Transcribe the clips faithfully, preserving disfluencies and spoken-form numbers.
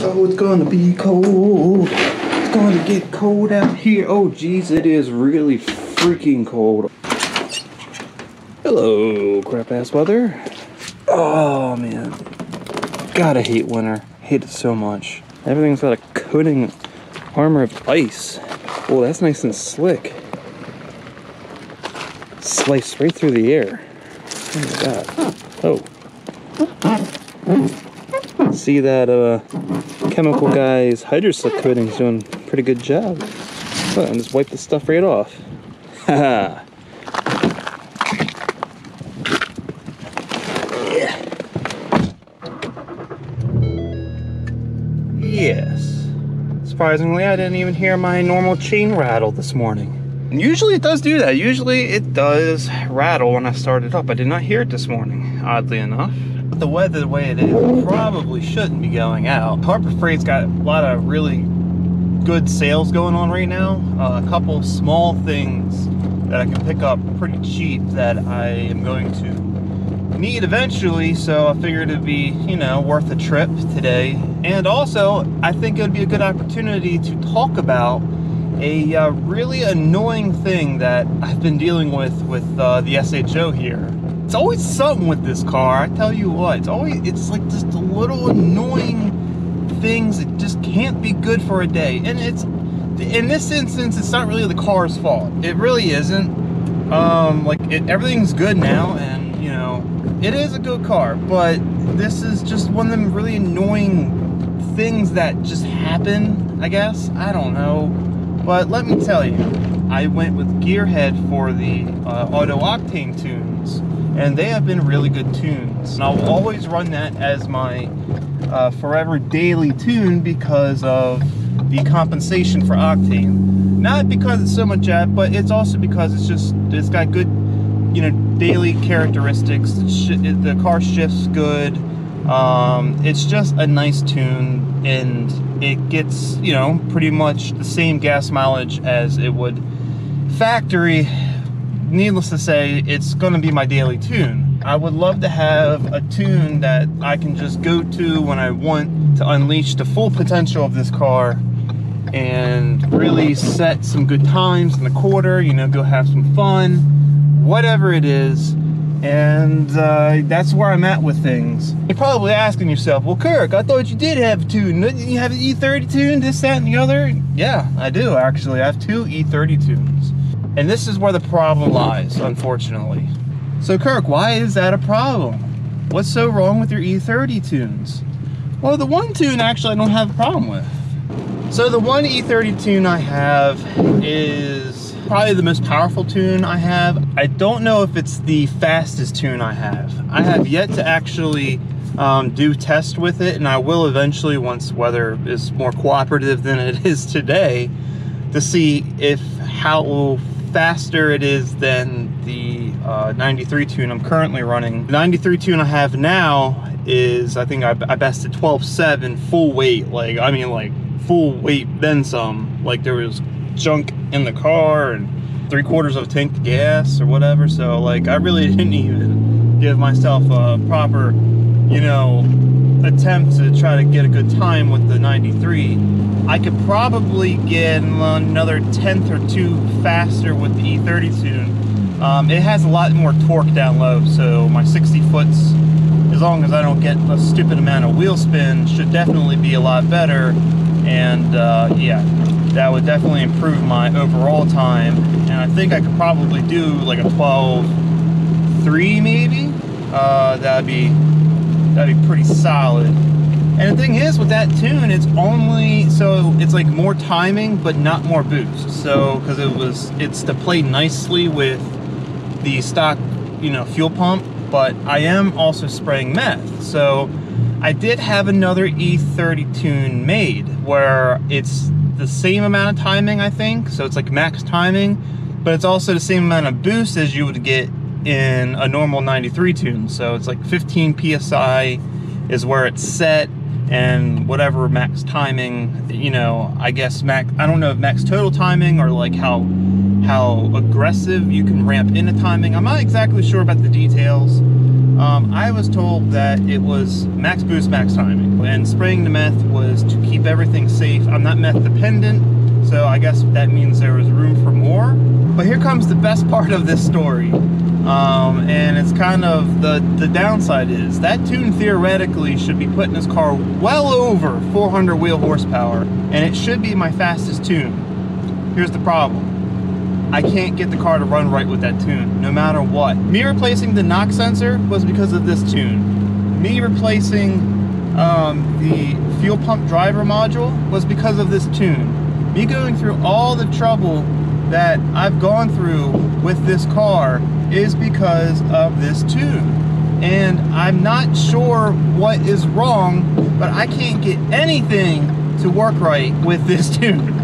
Oh, it's gonna be cold. It's gonna get cold out here. Oh geez, it is really freaking cold. Hello, crap ass weather. Oh man, gotta hate winter. Hate it so much. Everything's got a coating armor of ice. Oh, that's nice and slick. Sliced right through the air. Oh my god. Oh. See that uh, chemical guy's hydro-slick coating's doing a pretty good job. Oh, and just wipe the stuff right off. Haha. Yeah. Yes. Surprisingly, I didn't even hear my normal chain rattle this morning. Usually it does do that. Usually it does rattle when I start it up. I did not hear it this morning, oddly enough. The weather the way it is, I probably shouldn't be going out. Harbor Freight's got a lot of really good sales going on right now. Uh, a couple small things that I can pick up pretty cheap that I am going to need eventually. So I figured it'd be, you know, worth a trip today. And also, I think it would be a good opportunity to talk about a uh, really annoying thing that I've been dealing with with uh, the S H O here. It's always something with this car, I tell you what. It's always, it's like just the little annoying things that just can't be good for a day. And it's, in this instance, it's not really the car's fault. It really isn't. Um, like, it, everything's good now, and, you know, it is a good car, but this is just one of them really annoying things that just happen, I guess. I don't know. But let me tell you, I went with Gearhead for the uh, auto octane tunes, and they have been really good tunes. And I'll always run that as my uh, forever daily tune because of the compensation for octane. Not because it's so much at, but it's also because it's just, it's got good, you know, daily characteristics. The car shifts good. Um, it's just a nice tune, and it gets, you know, pretty much the same gas mileage as it would factory. Needless to say, it's going to be my daily tune. I would love to have a tune that I can just go to when I want to unleash the full potential of this car and really set some good times in the quarter, you know, go have some fun, whatever it is. And uh, that's where I'm at with things. You're probably asking yourself, well, Kirk, I thought you did have a tune. You have an E thirty tune, this, that, and the other? Yeah, I do, actually. I have two E thirty tunes. And this is where the problem lies, unfortunately. So, Kirk, why is that a problem? What's so wrong with your E thirty tunes? Well, the one tune, actually, I don't have a problem with. So the one E thirty tune I have is probably the most powerful tune I have. I don't know if it's the fastest tune I have. I have yet to actually um, do test with it, and I will eventually once weather is more cooperative than it is today to see if how faster it is than the uh, ninety-three tune I'm currently running. The ninety-three tune I have now is, I think I, I bested twelve seven full weight, like I mean like full weight then some, like there was junk in the car and three quarters of a tank of gas or whatever, so like I really didn't even give myself a proper, you know, attempt to try to get a good time with the ninety-three. I could probably get another tenth or two faster with the E thirty tune. Um, it has a lot more torque down low, so my sixty foots, as long as I don't get a stupid amount of wheel spin, should definitely be a lot better. And uh, yeah, that would definitely improve my overall time. And I think I could probably do like a twelve three maybe. Uh, that'd be, that'd be pretty solid. And the thing is with that tune, it's only, so it's like more timing, but not more boost. So, cause it was, it's to play nicely with the stock, you know, fuel pump, but I am also spraying meth. So I did have another E thirty tune made where it's the same amount of timing, I think, so it's like max timing, but it's also the same amount of boost as you would get in a normal ninety-three tune. So it's like fifteen P S I is where it's set, and whatever max timing, you know, I guess max, I don't know if max total timing or like how how aggressive you can ramp into timing. I'm not exactly sure about the details. Um, I was told that it was max boost, max timing, and spraying the meth was to keep everything safe. I'm not meth dependent, so I guess that means there was room for more. But here comes the best part of this story, um, and it's kind of the, the downside is that tune theoretically should be putting this car well over four hundred wheel horsepower, and it should be my fastest tune. Here's the problem. I can't get the car to run right with that tune, no matter what. Me replacing the knock sensor was because of this tune. Me replacing um, the fuel pump driver module was because of this tune. Me going through all the trouble that I've gone through with this car is because of this tune. And I'm not sure what is wrong, but I can't get anything to work right with this tune.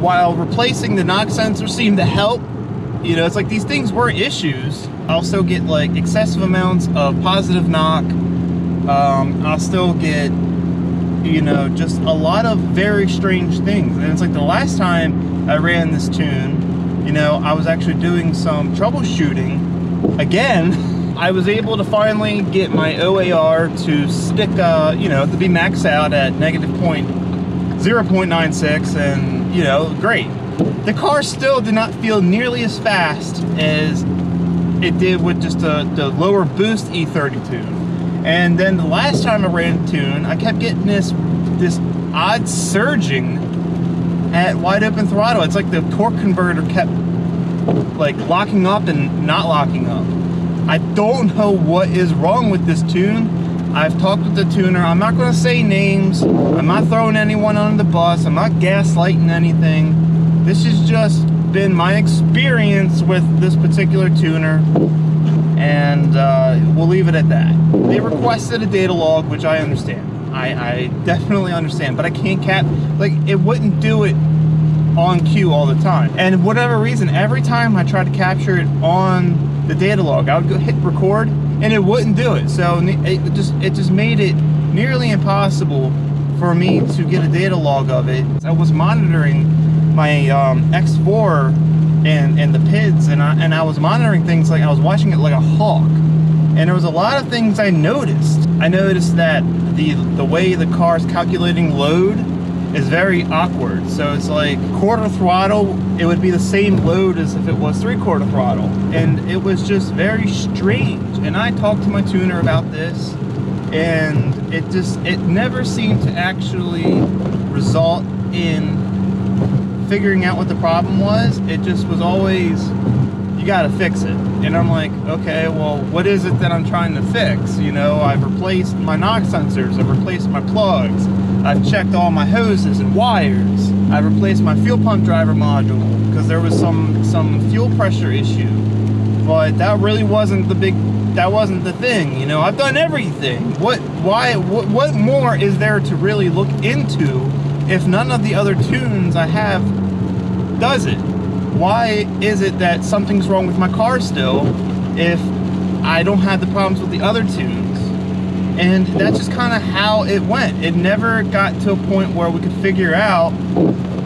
While replacing the knock sensor seemed to help, you know, it's like these things were issues. I'll still get like excessive amounts of positive knock. Um, I'll still get, you know, just a lot of very strange things. And it's like the last time I ran this tune, you know, I was actually doing some troubleshooting. Again, I was able to finally get my O A R to stick, uh, you know, to be maxed out at negative point zero point nine six and. You know, great. The car still did not feel nearly as fast as it did with just the, the lower boost E thirty tune. And then the last time I ran the tune, I kept getting this this odd surging at wide open throttle. It's like the torque converter kept like locking up and not locking up. I don't know what is wrong with this tune. I've talked with the tuner. I'm not going to say names. I'm not throwing anyone under the bus. I'm not gaslighting anything. This has just been my experience with this particular tuner, and uh, we'll leave it at that. They requested a data log, which I understand. I, I definitely understand, but I can't cap, like, it wouldn't do it on cue all the time. And whatever reason, every time I tried to capture it on the data log, I would go hit record, and it wouldn't do it. So it just it just made it nearly impossible for me to get a data log of it. I was monitoring my um, X four and and the P I Ds, and I and I was monitoring things like I was watching it like a hawk. And there was a lot of things I noticed. I noticed that the the way the car's calculating load is very awkward. So it's like quarter throttle, it would be the same load as if it was three quarter throttle. And it was just very strange. And I talked to my tuner about this, and it just, it never seemed to actually result in figuring out what the problem was. It just was always, you gotta fix it. And I'm like, okay, well, what is it that I'm trying to fix? You know, I've replaced my knock sensors, I've replaced my plugs, I've checked all my hoses and wires. I've replaced my fuel pump driver module because there was some some fuel pressure issue. But that really wasn't the big, that wasn't the thing, you know. I've done everything. What, why, what, what more is there to really look into if none of the other tunes I have does it? Why is it that something's wrong with my car still if I don't have the problems with the other tunes? And that's just kind of how it went. It never got to a point where we could figure out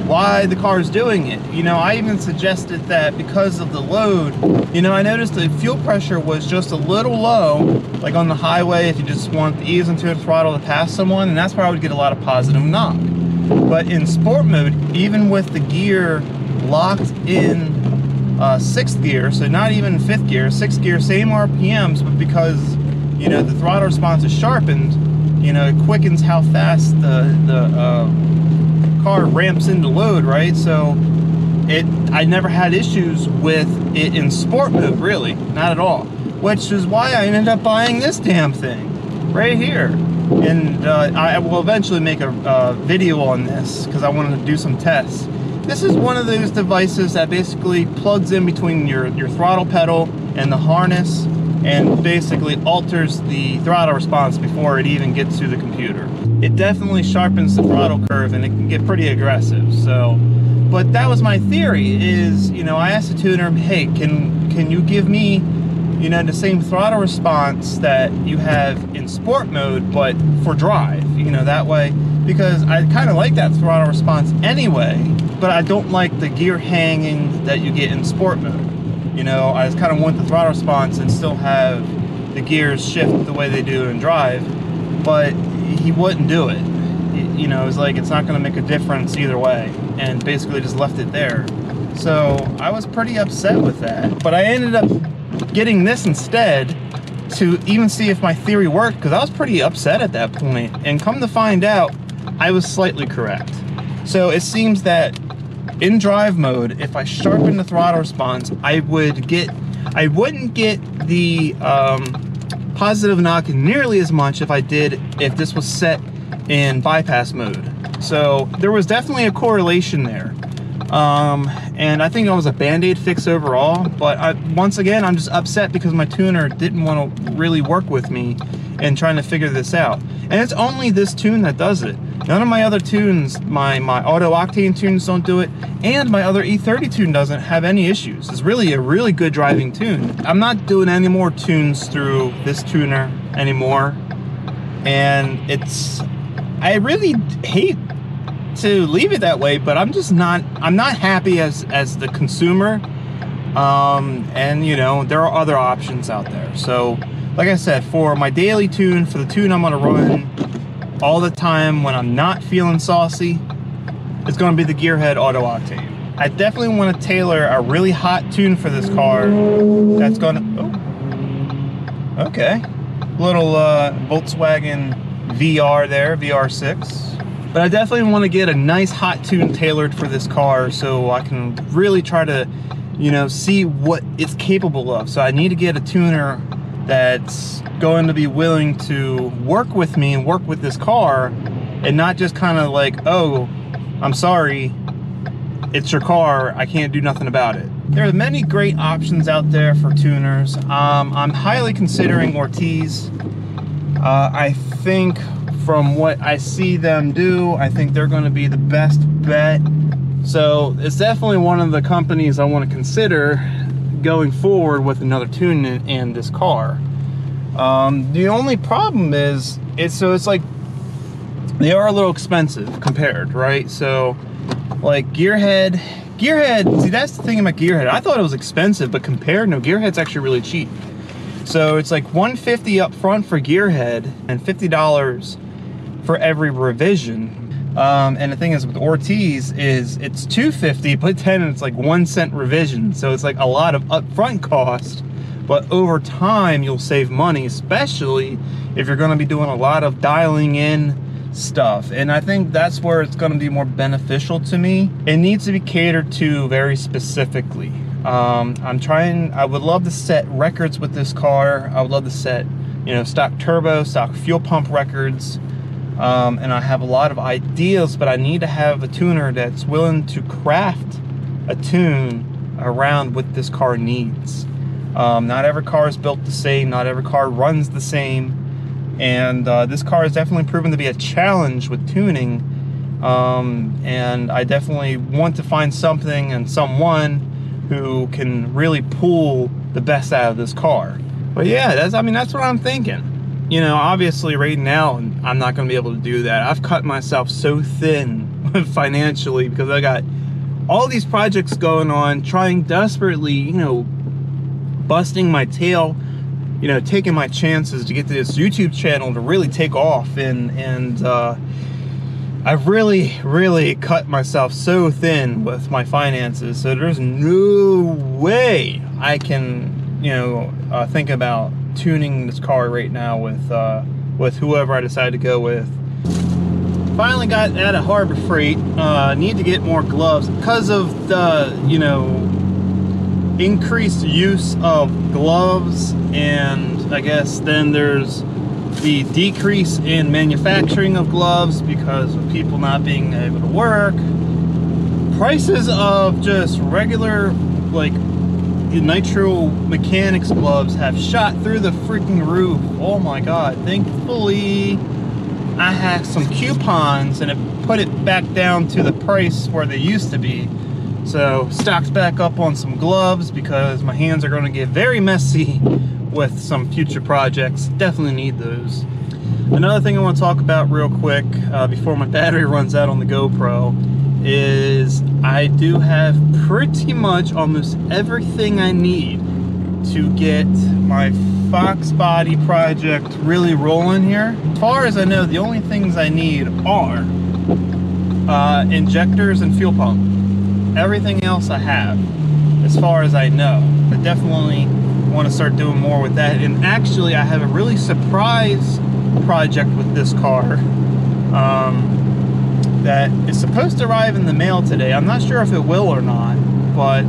why the car's doing it. You know, I even suggested that because of the load, you know, I noticed the fuel pressure was just a little low, like on the highway, if you just want to ease into a throttle to pass someone, and that's where I would get a lot of positive knock. But in sport mode, even with the gear locked in uh, sixth gear, so not even fifth gear, sixth gear, same R P Ms, but because, you know, the throttle response is sharpened, you know, it quickens how fast the, the uh, car ramps into load, right? So it, I never had issues with it in sport mode, really, not at all. Which is why I ended up buying this damn thing, right here. And uh, I will eventually make a uh, video on this, because I wanted to do some tests. This is one of those devices that basically plugs in between your, your throttle pedal and the harness, and basically alters the throttle response before it even gets to the computer. It definitely sharpens the throttle curve, and it can get pretty aggressive. So, but that was my theory is, you know, I asked the tuner, hey, can can you give me, you know, the same throttle response that you have in sport mode, but for drive, you know, that way, because I kind of like that throttle response anyway, but I don't like the gear hanging that you get in sport mode. You know, I just kind of want the throttle response and still have the gears shift the way they do in drive, but he wouldn't do it. You know, it's like, it's not going to make a difference either way, and basically just left it there. So I was pretty upset with that, but I ended up getting this instead to even see if my theory worked, because I was pretty upset at that point. And come to find out, I was slightly correct. So it seems that in drive mode, if I sharpen the throttle response, I would get, I wouldn't get the um, positive knock nearly as much if I did if this was set in bypass mode. So there was definitely a correlation there. Um, and I think it was a band-aid fix overall, but I, once again, I'm just upset because my tuner didn't want to really work with me in trying to figure this out. And it's only this tune that does it. None of my other tunes, my, my auto octane tunes don't do it, and my other E thirty tune doesn't have any issues. It's really a really good driving tune. I'm not doing any more tunes through this tuner anymore, and it's, I really hate to leave it that way, but I'm just not, I'm not happy as, as the consumer. Um, and you know, there are other options out there. So like I said, for my daily tune, for the tune I'm gonna run all the time when I'm not feeling saucy, it's gonna be the Gearhead Auto Octane. I definitely wanna tailor a really hot tune for this car that's gonna, oh, okay. Little uh, Volkswagen V R there, V R six. But I definitely want to get a nice hot tune tailored for this car so I can really try to, you know, see what it's capable of. So I need to get a tuner that's going to be willing to work with me and work with this car and not just kind of like, oh, I'm sorry, it's your car, I can't do nothing about it. There are many great options out there for tuners. Um, I'm highly considering Ortiz. Uh, I think from what I see them do, I think they're going to be the best bet. So it's definitely one of the companies I want to consider going forward with another tune in, in this car. Um, the only problem is, it's so it's like, they are a little expensive compared, right? So like Gearhead, Gearhead, see that's the thing about Gearhead. I thought it was expensive, but compared, no, Gearhead's actually really cheap. So it's like one hundred fifty dollars up front for Gearhead and fifty dollars for every revision. Um, and the thing is with Ortiz is it's two fifty, but ten, it's like one cent revision. So it's like a lot of upfront cost, but over time you'll save money, especially if you're gonna be doing a lot of dialing in stuff. And I think that's where it's gonna be more beneficial to me. It needs to be catered to very specifically. Um, I'm trying, I would love to set records with this car. I would love to set, you know, stock turbo, stock fuel pump records. Um, and I have a lot of ideas, but I need to have a tuner that's willing to craft a tune around what this car needs. Um, not every car is built the same. Not every car runs the same. And uh, this car has definitely proven to be a challenge with tuning. Um, and I definitely want to find something and someone who can really pull the best out of this car. But yeah, that's, I mean, that's what I'm thinking. You know, obviously right now, I'm not gonna be able to do that. I've cut myself so thin financially because I got all these projects going on, trying desperately, you know, busting my tail, you know, taking my chances to get this YouTube channel to really take off. And, and uh, I've really, really cut myself so thin with my finances, so there's no way I can, you know, uh, think about tuning this car right now with uh, with whoever I decide to go with. Finally got out of Harbor Freight. Uh, need to get more gloves because of the, you know, increased use of gloves, and I guess then there's the decrease in manufacturing of gloves because of people not being able to work. Prices of just regular, like, nitro mechanics gloves have shot through the freaking roof. Oh my God, thankfully I had some coupons and it put it back down to the price where they used to be. So stock's back up on some gloves because my hands are gonna get very messy with some future projects. Definitely need those. Another thing I want to talk about real quick uh, before my battery runs out on the GoPro is I do have pretty much almost everything I need to get my Fox Body project really rolling here. As far as I know, the only things I need are uh, injectors and fuel pump. Everything else I have, as far as I know. I definitely want to start doing more with that. And actually, I have a really surprise project with this car um, that is supposed to arrive in the mail today. I'm not sure if it will or not, but...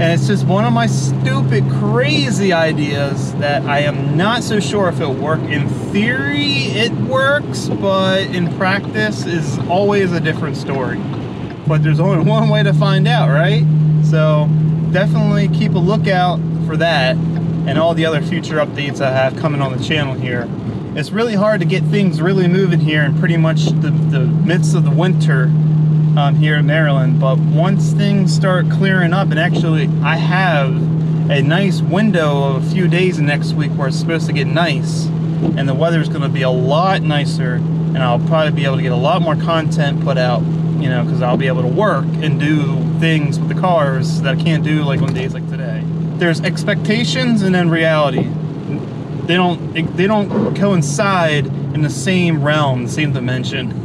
And it's just one of my stupid, crazy ideas that I am not so sure if it'll work. In theory, it works, but in practice is always a different story. But there's only one way to find out, right? So definitely keep a lookout for that and all the other future updates I have coming on the channel here. It's really hard to get things really moving here in pretty much the, the midst of the winter. Um, here in Maryland, but once things start clearing up, and actually I have a nice window of a few days next week where it's supposed to get nice, and the weather's going to be a lot nicer, and I'll probably be able to get a lot more content put out, you know, because I'll be able to work and do things with the cars that I can't do like on days like today. There's expectations and then reality. They don't they don't coincide in the same realm, the same dimension.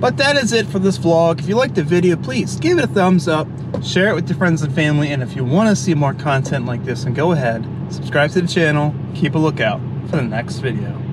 But that is it for this vlog. If you liked the video, please give it a thumbs up, share it with your friends and family, and if you want to see more content like this, then go ahead, subscribe to the channel, keep a lookout for the next video.